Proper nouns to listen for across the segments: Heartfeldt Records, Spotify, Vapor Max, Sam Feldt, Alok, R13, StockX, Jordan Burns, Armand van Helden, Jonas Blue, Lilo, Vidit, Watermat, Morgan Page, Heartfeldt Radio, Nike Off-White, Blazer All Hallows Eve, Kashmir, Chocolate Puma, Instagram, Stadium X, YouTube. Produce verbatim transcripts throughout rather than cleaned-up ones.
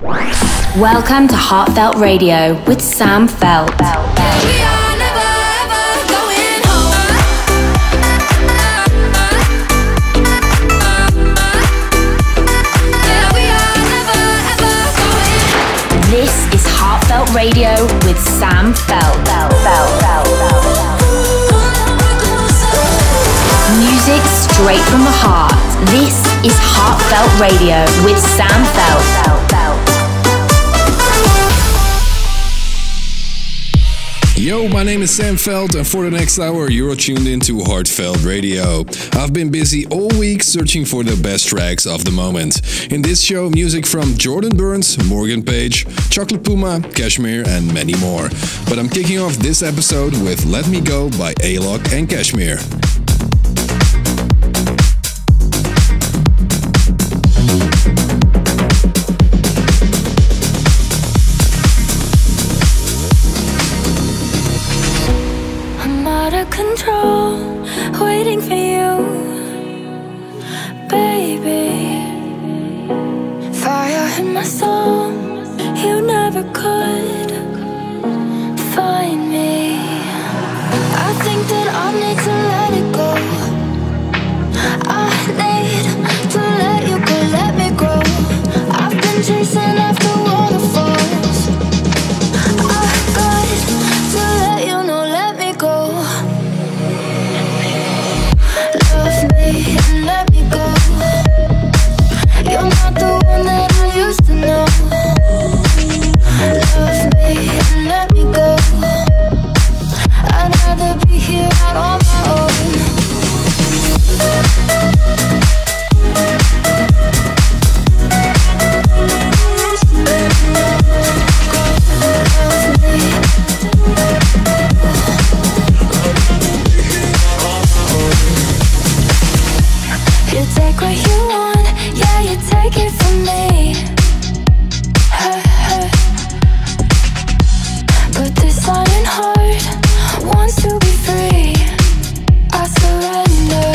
Welcome to Heartfeldt Radio with Sam Feldt. We are never ever going home. This is Heartfeldt Radio with Sam Feldt. Music straight from the heart. This is Heartfeldt Radio with Sam Feldt. Yo, my name is Sam Feldt, and for the next hour you're tuned into Heartfeldt Radio. I've been busy all week searching for the best tracks of the moment. In this show, music from Jordan Burns, Morgan Page, Chocolate Puma, Kashmir and many more. But I'm kicking off this episode with Let Me Go by Alok and Kashmir. Waiting for you, baby. Fire in my soul, you never could find me. I think that I need to let it go. I need to let you go, let me grow. I've been chasing after waterfalls. I got to let you know, let me go. Let me go. You're not the one that I used to know. Love me and let me go. I'd rather be here out on my own. What you want, yeah, you take it from me. Hey, hey. But this lion heart wants to be free. I surrender.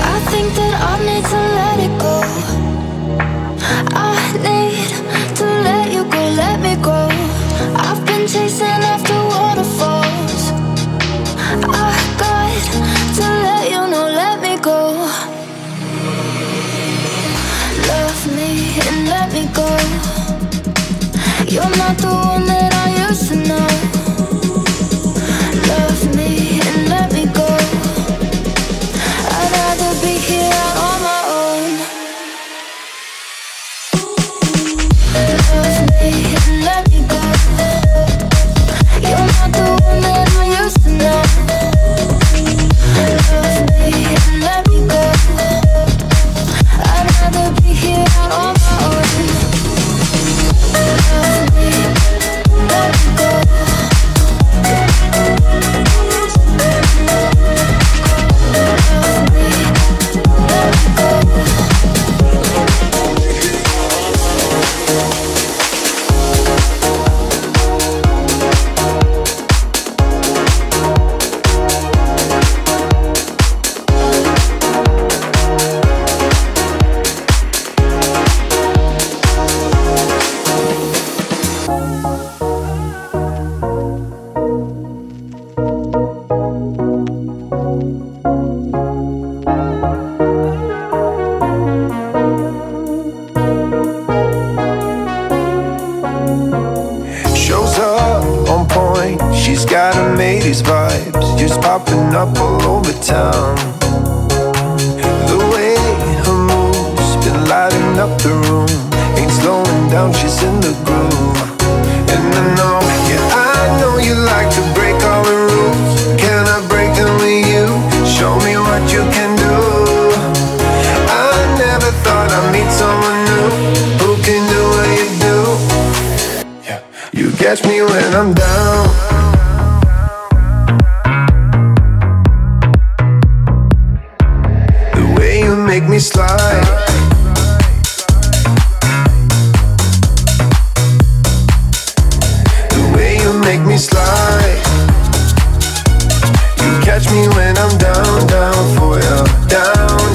I think that I need to let it go. I need to let you go, let me go. I've been chasing after waterfalls. I got to let you know, let me go. And let me go. You're not the one that I used to know. Love me and let me go. I'd rather be here out on my own. Love me and let me go. You're not the one that I used to know. Love me and let me go. I'd rather be here out on my own. Down,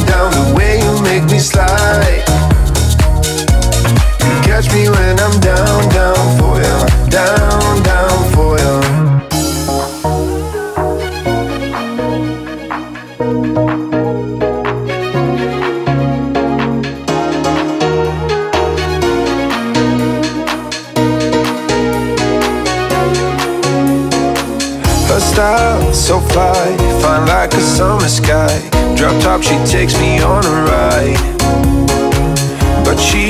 down, the way you make me slide. You style, so fly, fine like a summer sky. Drop top, she takes me on a ride, but she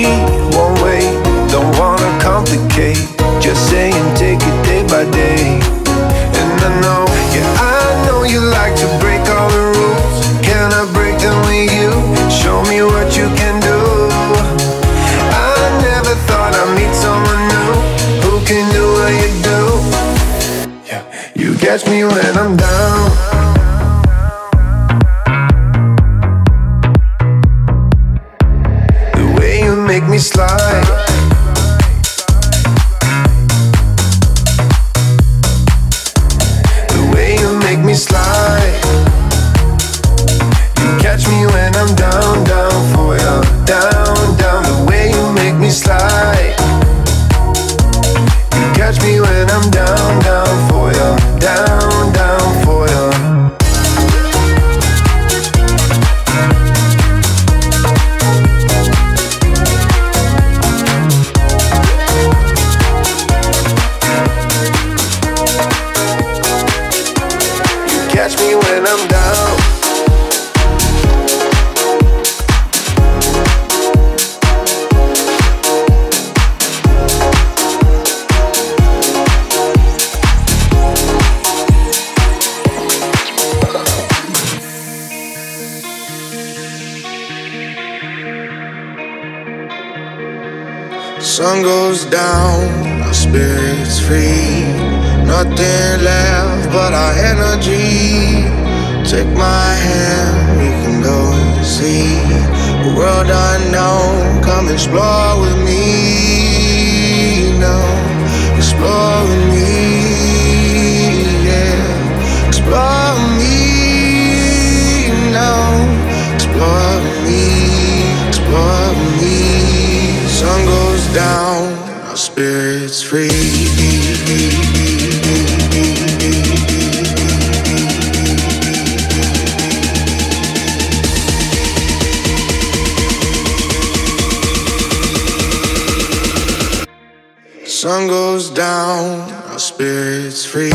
won't wait, don't wanna complicate. Just saying, take it day by day. And I know, yeah, I know you like to break all the rules. Can I break them with you? Show me what you can do. I never thought I'd meet someone new who can do what you do. Yeah, you catch me when I'm down. Make me slide. The way you make me slide. You catch me when I'm down, down for you, down, down. The way you make me slide. You catch me when I'm down, down for you, down, down for you. Sun goes down, our spirits free. Nothing left but our energy. Take my hand, we can go and see a world unknown, come explore with me now. Explore with me, yeah. Explore with me now. Explore with me, explore with me. Sun goes down, our spirits free. Sun goes down, our spirits free.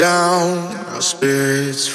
Down, spirits.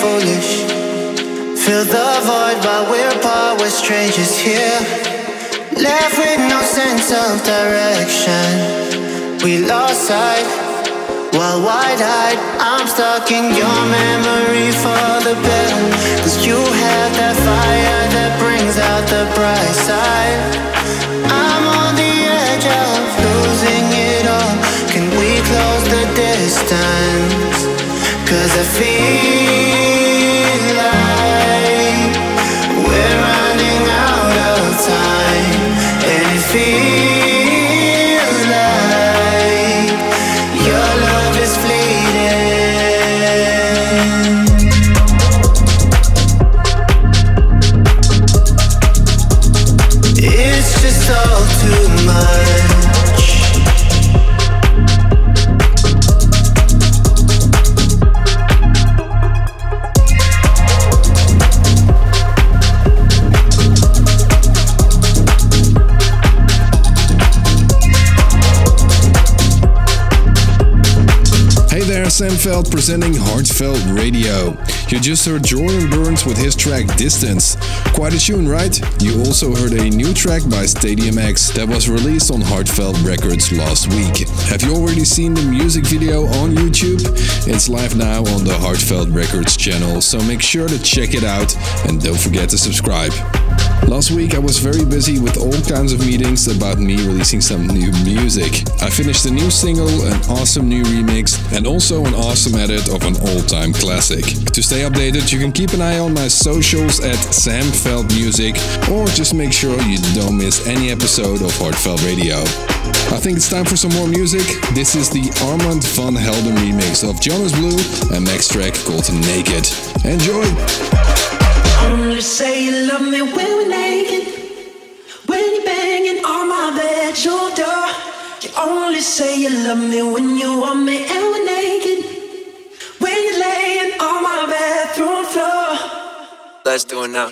foolish. Fill the void while we're apart, we're strangers here. Left with no sense of direction. We lost sight while wide-eyed. I'm stuck in your memory for the better, 'cause you have that fire that brings out the bright side. I'm on the edge of losing it all. Can we close the distance? 'Cause I feel like we're running out of time, and it feels like your love is fleeting. It's just all too much. Sam Feldt presenting Heartfeldt Radio. You just heard Jordan Burns with his track Distance. Quite a tune, right? You also heard a new track by Stadium X that was released on Heartfeldt Records last week. Have you already seen the music video on YouTube? It's live now on the Heartfeldt Records channel, so make sure to check it out and don't forget to subscribe. Last week I was very busy with all kinds of meetings about me releasing some new music. I finished a new single, an awesome new remix, and also an awesome edit of an all-time classic. To stay updated, you can keep an eye on my socials at Sam Feldt Music, or just make sure you don't miss any episode of Heartfeldt Radio. I think it's time for some more music. This is the Armand van Helden remix of Jonas Blue, and next track called Naked. Enjoy! Only say you love me when we're naked, when you're banging on my bedroom door. You only say you love me when you want me and we're naked, when you're laying on my bathroom floor. Let's do it now.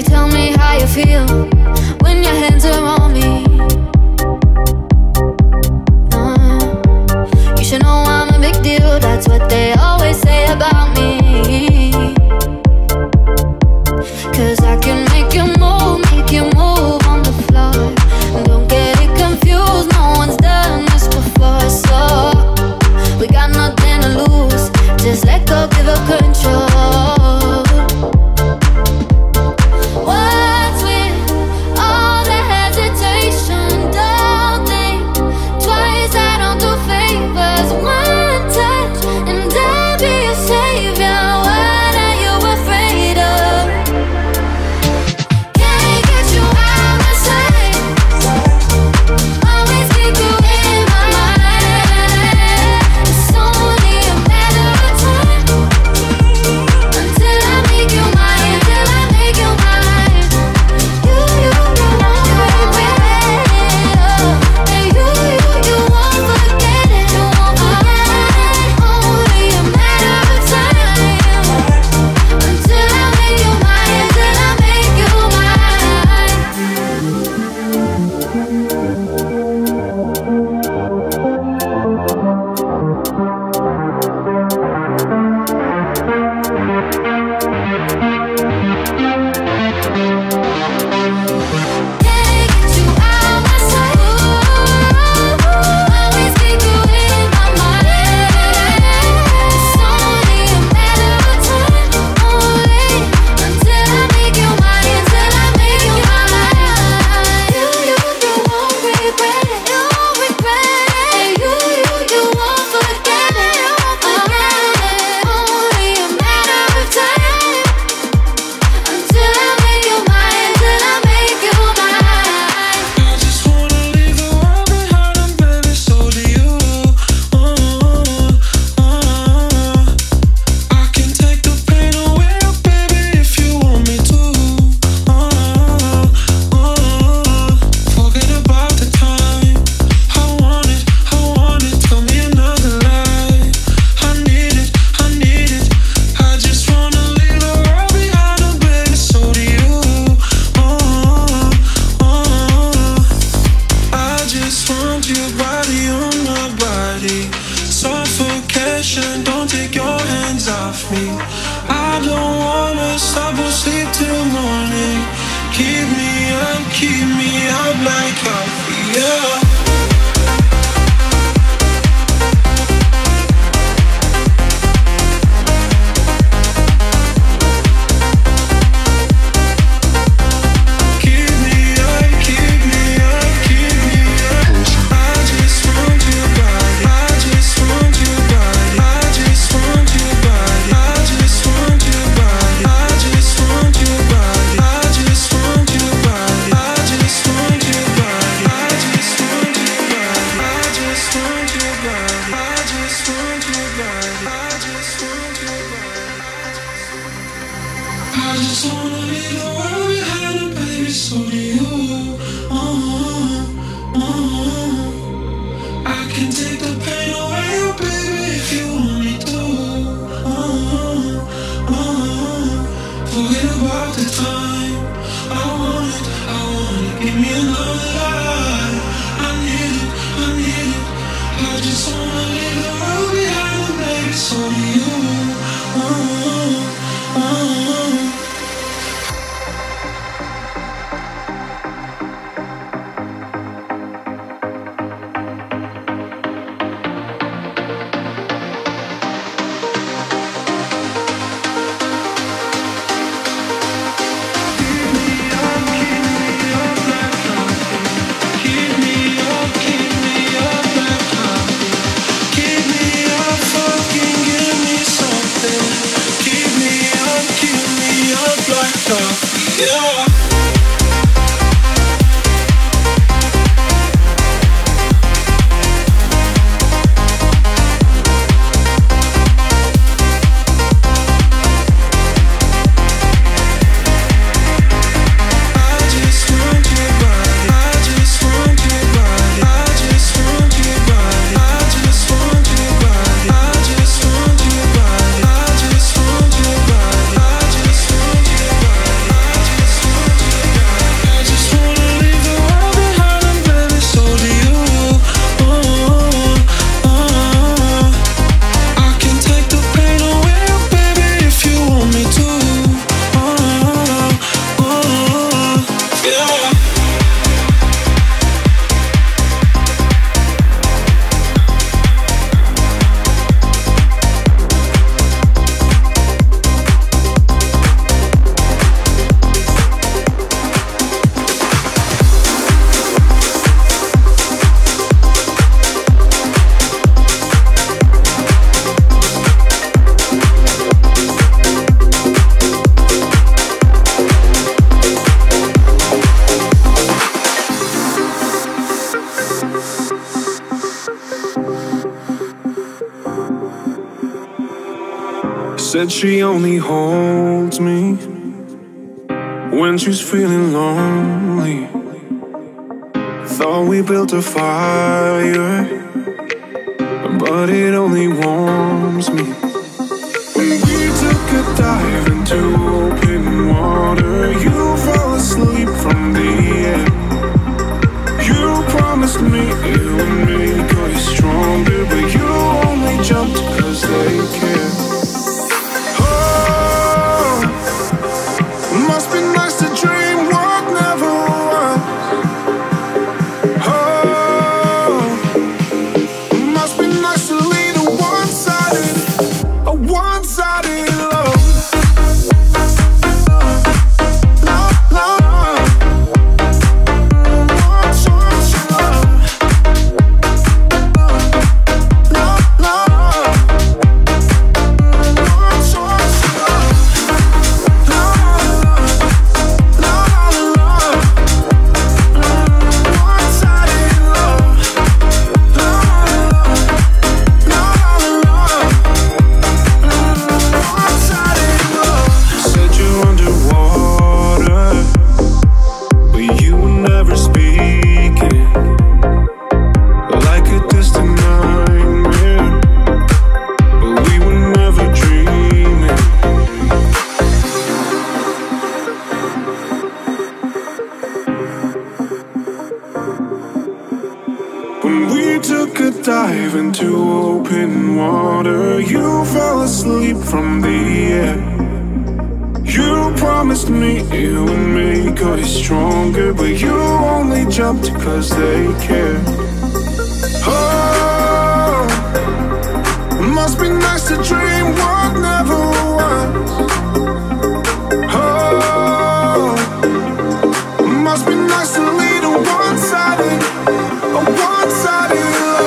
Baby, tell me how you feel when your hands are on me. uh, You should know I'm a big deal. That's what they always say about me. Cause I can make you move, make you move on the floor. Don't get it confused, no one's done this before. So we got nothing to lose, just let go, give up control. said she only holds me when she's feeling lonely. Thought we built a fire, but it only warms me. When we took a dive into open water, you fell asleep from the air. You promised me it would make us stronger, but you only jumped cause they care. Oh, must be nice to dream what never was. Oh, must be nice to lead a one-sided, a one-sided love.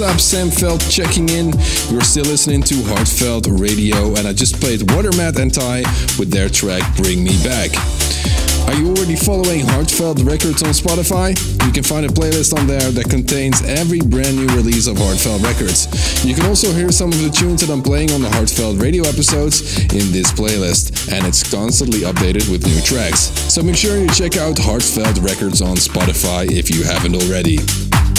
What's up, Sam Feldt checking in. You're still listening to Heartfeldt Radio, and I just played Watermat and Ty with their track Bring Me Back. Are you already following Heartfeldt Records on Spotify? You can find a playlist on there that contains every brand new release of Heartfeldt Records. You can also hear some of the tunes that I'm playing on the Heartfeldt Radio episodes in this playlist, and it's constantly updated with new tracks. So make sure you check out Heartfeldt Records on Spotify if you haven't already.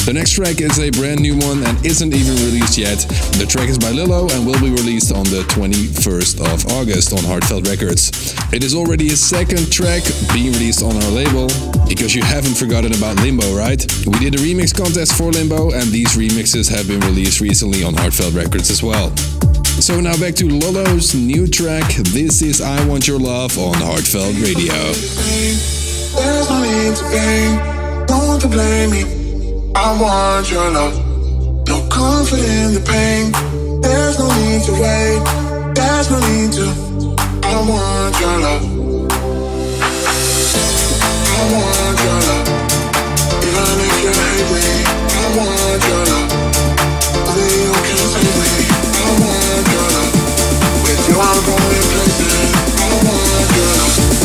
The next track is a brand new one and isn't even released yet. The track is by Lilo and will be released on the twenty-first of August on Heartfeldt Records. It is already his second track being released on our label, because you haven't forgotten about Limbo, right? We did a remix contest for Limbo, and these remixes have been released recently on Heartfeldt Records as well. So now back to Lilo's new track. This is I Want Your Love on Heartfeldt Radio. There's no need to blame, no one to blame me. I want your love, no comfort in the pain. There's no need to wait, there's no need to. I want your love, I want your love, even if you hate me. I want your love, only you can save me. I want your love, with you I'm going places. I want your love.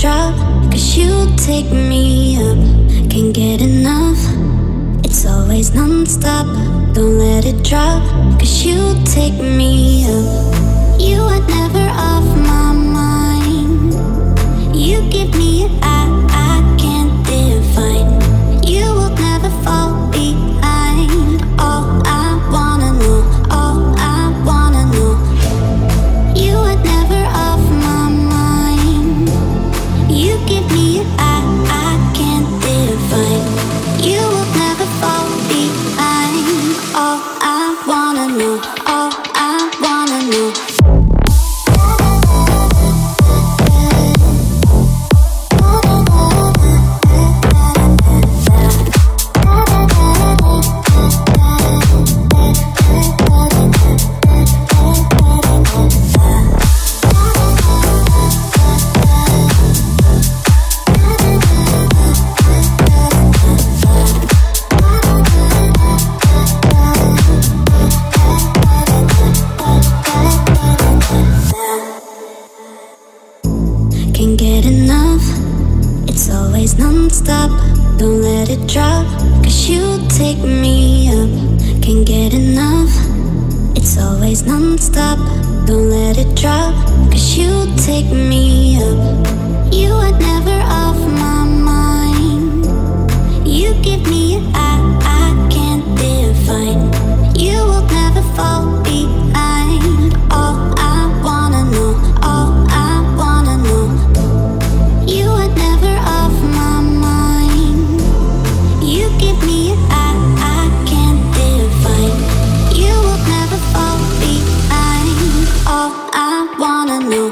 drop, cause you take me up, can't get enough. It's always non-stop, don't let it drop, cause you take me up. You are never off my mind, you give me an eye I can't define. You will never fall behind, all I wanna know, all I wanna know. You are never off my mind, you give me an eye I can't define. You will never fall behind, all I wanna know.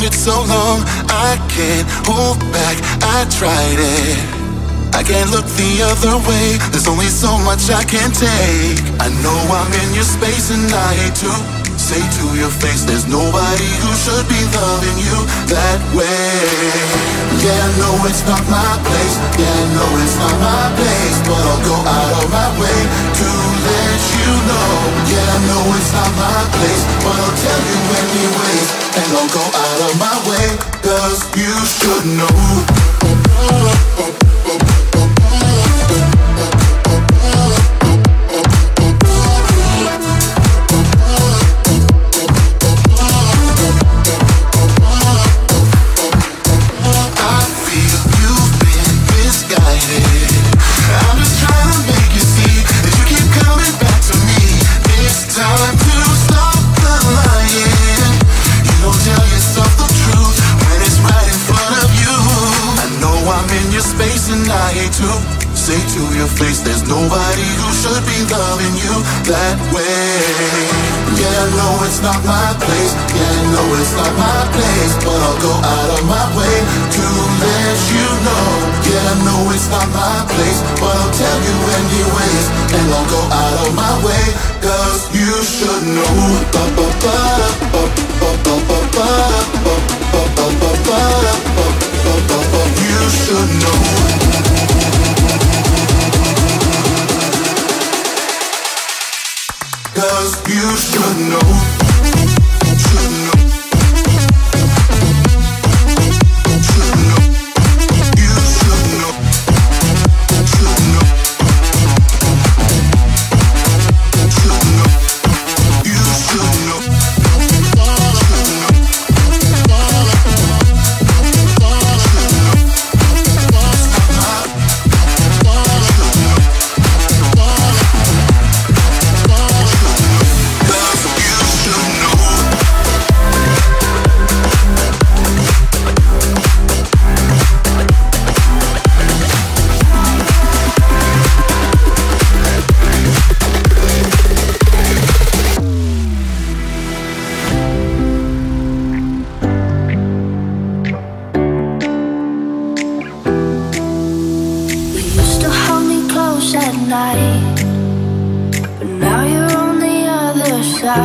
It's so long, I can't hold back, I tried it, I can't look the other way, there's only so much I can take. I know I'm in your space and I hate to say to your face, there's nobody who should be loving you that way. Yeah, no, it's not my place, yeah, no, it's not my place, but I'll go out of my way to let you know. Yeah, no, it's not my place, but I'll tell you anyways. And I'll go out of my way, cause you should know. That way. Yeah, no, it's not my place. Yeah, no, it's not my place, but I'll go out of my way to let you know. Yeah, no, it's not my place, but I'll tell you anyways. And I'll go out of my way, cause you should know. Ba ba ba ba ba ba ba ba ba ba ba ba. You should know. Cause you should know.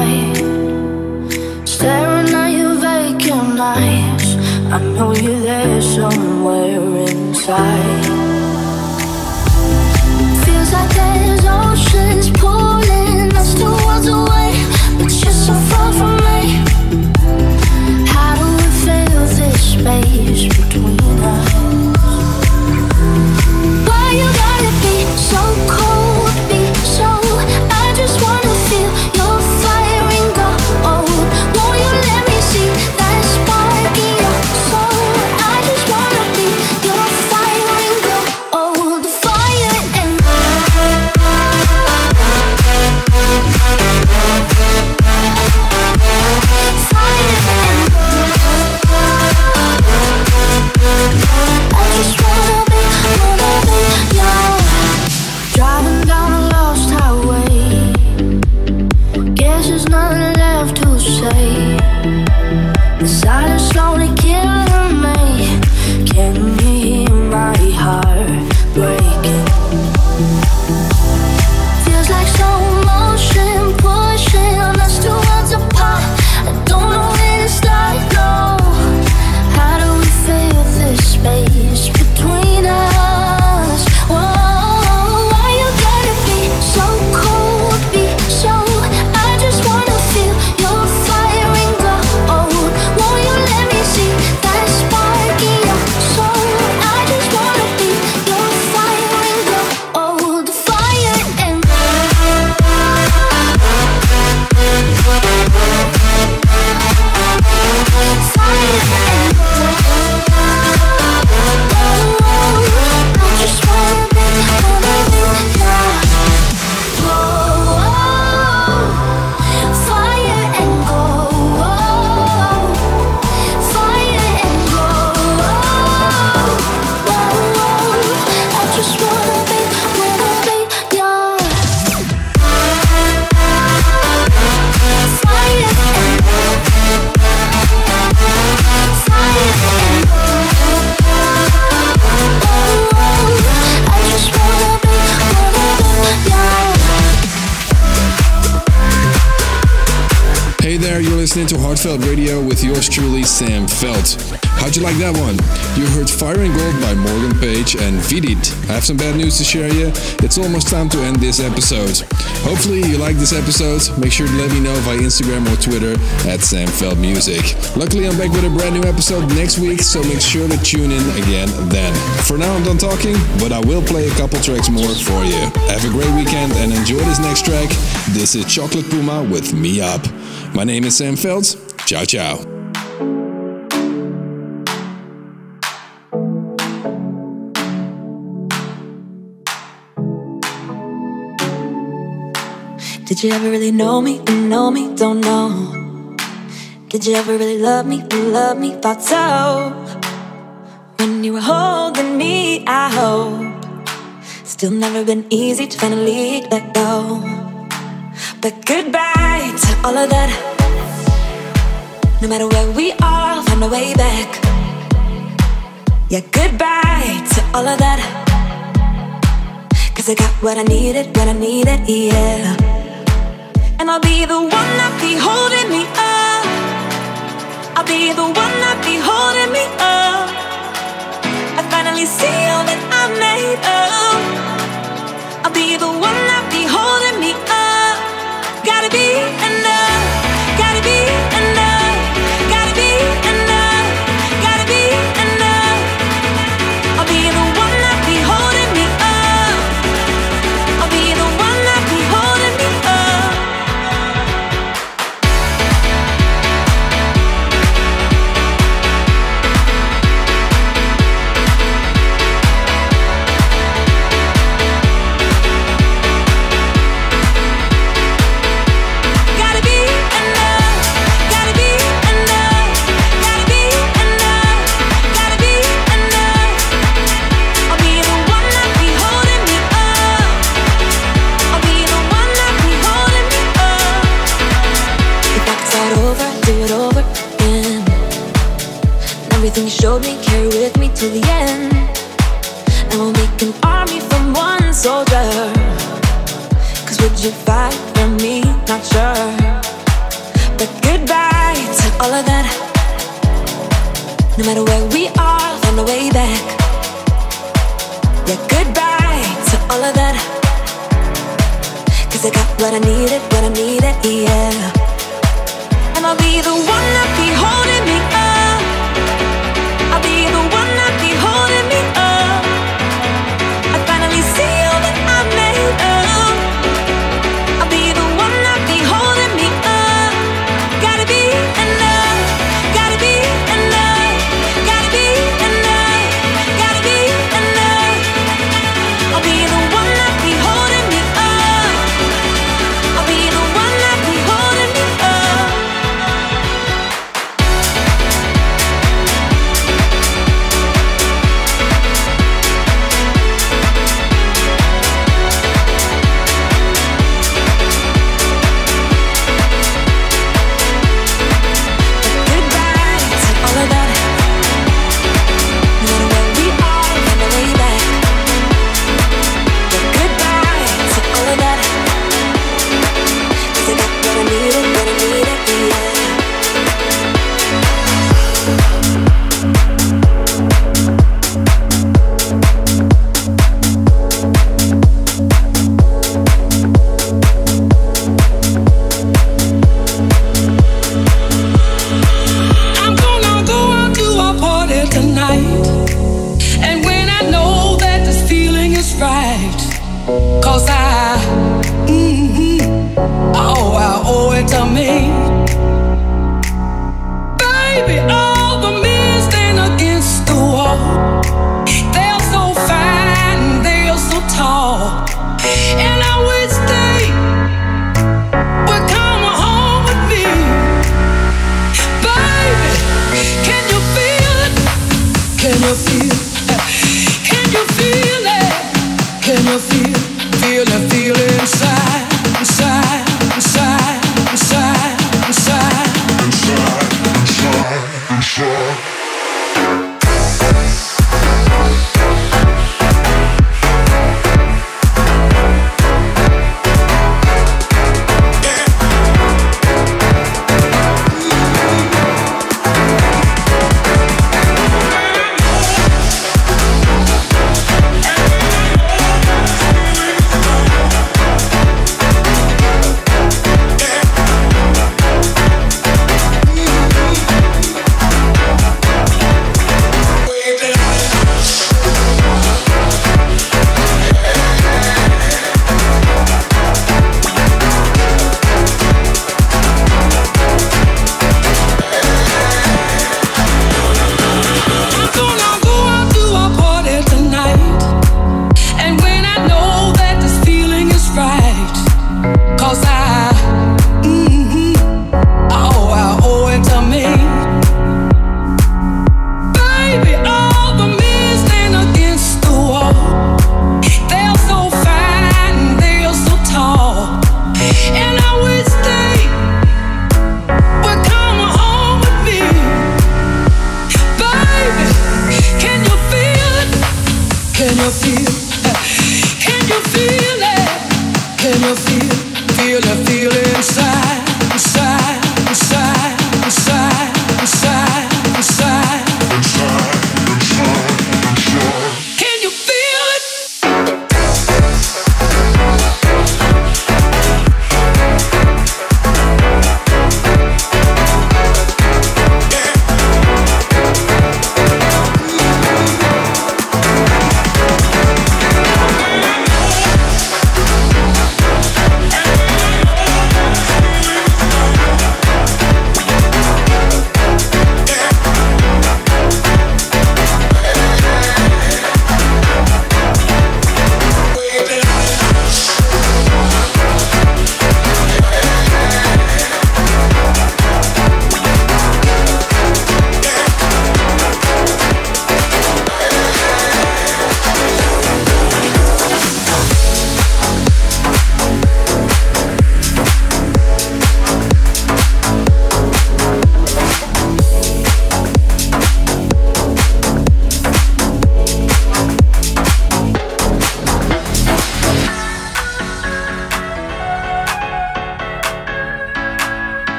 inside, staring at your vacant eyes. I know you're there somewhere inside. Feels like there's oceans pulling us two worlds away, but you're so far from me. How do we fill this space between us? Why you gotta be so cold, be so, I just wanna feel your fire and go, oh, won't you let me see that spark in your soul? I just wanna be your fire and go, oh, the fire and fire and I just wanna be, wanna be your. Driving down a lost highway, guess there's nothing left to say. The silence slowly killing me. Can you hear my heart breaking? Feels like slow motion pushing us two worlds apart. I don't know where to start, no. How do we fill this space between us? Whoa, why you gotta be so cold, be so, I just wanna feel your fire and go, oh, won't you let me see that spark in your soul? I just wanna be your fire and go, oh, the fire and Hey there, you're listening to Heartfeldt Radio with yours truly, Sam Feldt. How'd you like that one? You heard Fire and Gold by Morgan Page and Vidit. I have some bad news to share you. It's almost time to end this episode. Hopefully you like this episode. Make sure to let me know via Instagram or Twitter at Sam Feldt Music. Luckily I'm back with a brand new episode next week, so make sure to tune in again then. For now I'm done talking, but I will play a couple tracks more for you. Have a great weekend and enjoy this next track. This is Chocolate Puma with Me Up. My name is Sam Feldt. Ciao, ciao. Did you ever really know me and know me? Don't know. Did you ever really love me and love me? Thought so. When you were holding me, I hope. Still never been easy to finally let go. But goodbye to all of that. No matter where we are, I'll find a way back. Yeah, goodbye to all of that. Cause I got what I needed, what I needed, yeah. And I'll be the one that be holding me up. I'll be the one that be holding me up. I finally see all that I'm made of. I'll be the one that be holding me up. Gotta be enough, gotta be enough, gotta be enough, gotta be enough. I'll be the one that be holding me up. I'll be the one that be holding me up. Everything you showed me, carry with me till the end. And we'll make an army from one soldier. Cause would you fight for me? Not sure. but goodbye to all of that. No matter where we are on the way back. Yeah, goodbye to all of that. Cause I got what I needed, what I needed, yeah. And I'll be the one that be holding me up. I'll be the one that be holding me up. I finally see all that I made up. I'll be the one that be holding me up. Gotta be enough, gotta be enough, gotta be enough, gotta be enough. I'll be the one that be holding me up. I'll be the one that be holding me up. Goodbye to all of that. No matter where we are on the way back. But goodbye to all of that. 'Cause I got what I needed, what I needed, yeah. I'm gonna go out to a party tonight. And when I know that this feeling is right, cause I, mm-hmm, oh, I owe it to me. Baby, all the men stand against the wall. They're so fine, they're so tall. And I wish they would come home with me. Baby, can you feel it? Can you feel it? Can you feel it? Can you feel it? Feel it, feel it inside, inside, inside, inside, inside. I'm gonna go out to a party tonight. And when I know that this feeling is right, cause I, mm-hmm, oh, I owe it to me. Baby, all the men stand against the wall. They're so fine, they're so tall. And I wish they would come home with me. Baby, can you feel it? Can you feel it? Can you feel it? Can you feel it? Feel it, feel it inside, inside, inside, inside, inside, inside, inside, inside, inside. Can you feel it?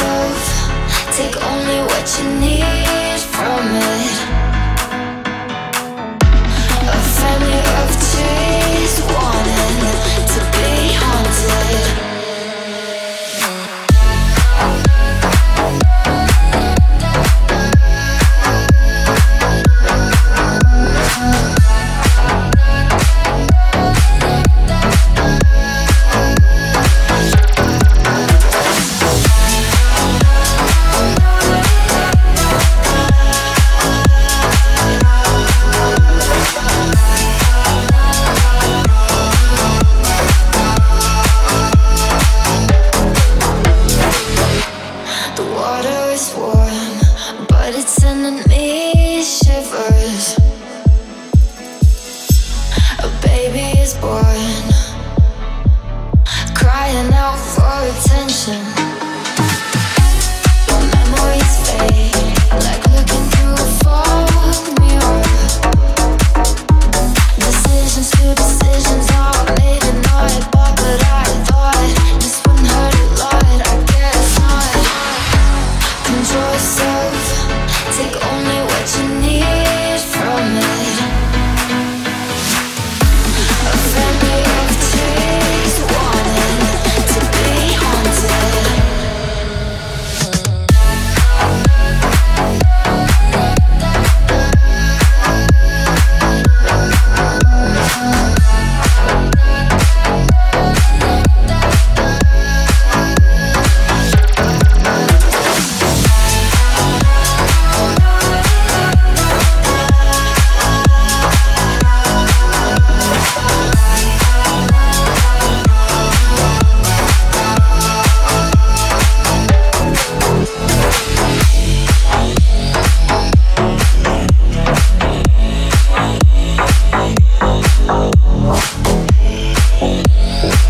yourself. Take only what you need from it. A family of trees wanting to be haunted.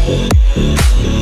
We'll be right back.